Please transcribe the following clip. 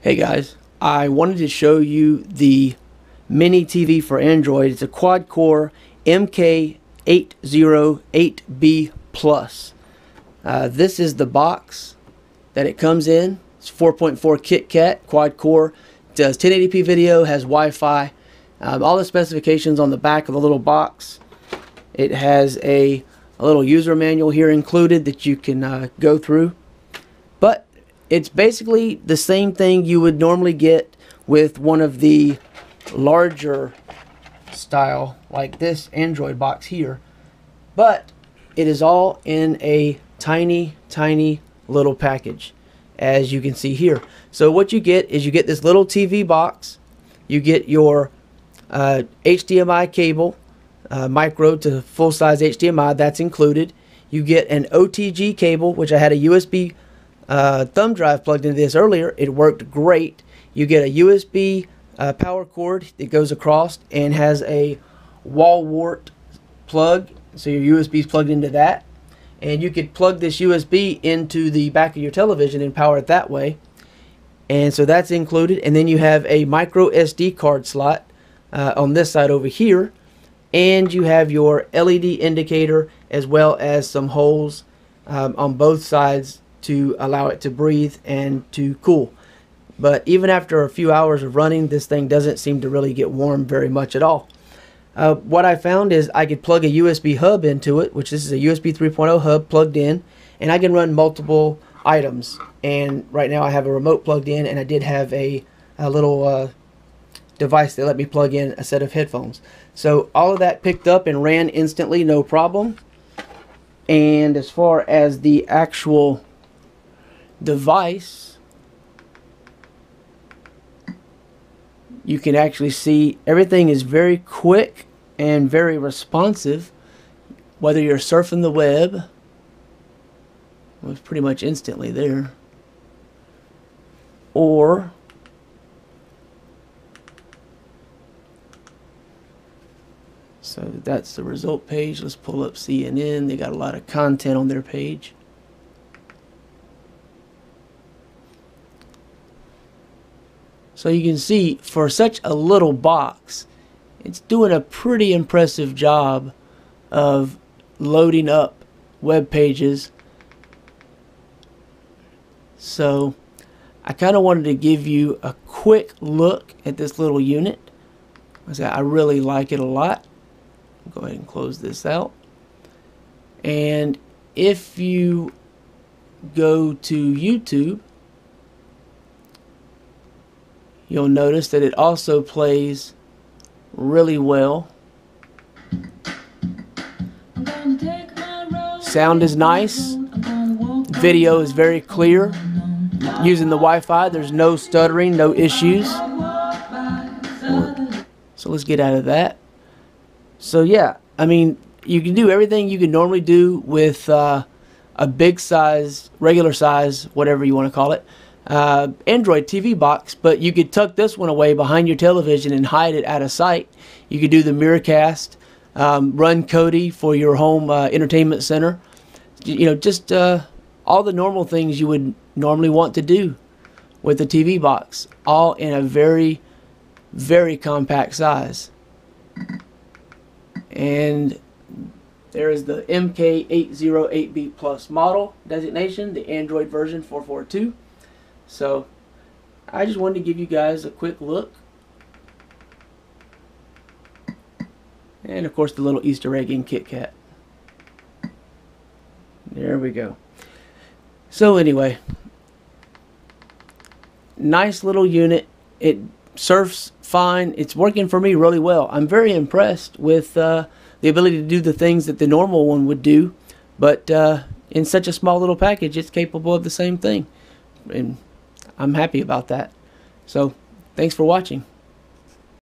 Hey guys, I wanted to show you the mini TV for Android. It's a quad core MK808B Plus. This is the box that it comes in. It's 4.4 Kit Kat, quad core, does 1080p video, has Wi-Fi. All the specifications on the back of the little box. It has a little user manual here included that you can go through. But it's basically the same thing you would normally get with one of the larger style like this Android box here, but it is all in a tiny little package, as you can see here. So what you get is you get this little TV box, you get your HDMI cable, micro to full-size HDMI, that's included. You get an OTG cable, which I had a USB thumb drive plugged into this earlier. It worked great. You get a USB power cord that goes across and has a wall wart plug, so your USB is plugged into that, and you could plug this USB into the back of your television and power it that way, and so that's included. And then you have a micro SD card slot on this side over here, and you have your LED indicator as well as some holes on both sides to allow it to breathe and to cool. But even after a few hours of running, this thing doesn't seem to really get warm very much at all. What I found is I could plug a USB hub into it, which this is a USB 3.0 hub plugged in, and I can run multiple items. And right now I have a remote plugged in, and I did have a little device that let me plug in a set of headphones. So all of that picked up and ran instantly, no problem. And as far as the actual device, you can actually see everything is very quick and very responsive, whether you're surfing the web. It was pretty much instantly there, or so that's the result page. Let's pull up CNN. They got a lot of content on their page. So you can see, for such a little box, it's doing a pretty impressive job of loading up web pages. So I kind of wanted to give you a quick look at this little unit. I really like it a lot. I'll go ahead and close this out. And if you go to YouTube, you'll notice that it also plays really well. Sound is nice. Video is very clear. Using the Wi-Fi, there's no stuttering, no issues. So let's get out of that. So yeah, I mean, you can do everything you can normally do with a big size, regular size, whatever you want to call it, Android TV box. But you could tuck this one away behind your television and hide it out of sight. You could do the Miracast, run Kodi for your home entertainment center, you know, just all the normal things you would normally want to do with the TV box, all in a very, very compact size. And there is the MK808B Plus model designation, the Android version 4.4.2. So I just wanted to give you guys a quick look, and of course the little Easter egg in Kit Kat. There we go. So anyway, nice little unit. It surfs fine. It's working for me really well. I'm very impressed with the ability to do the things that the normal one would do, but in such a small little package, it's capable of the same thing, and I'm happy about that. So, thanks for watching.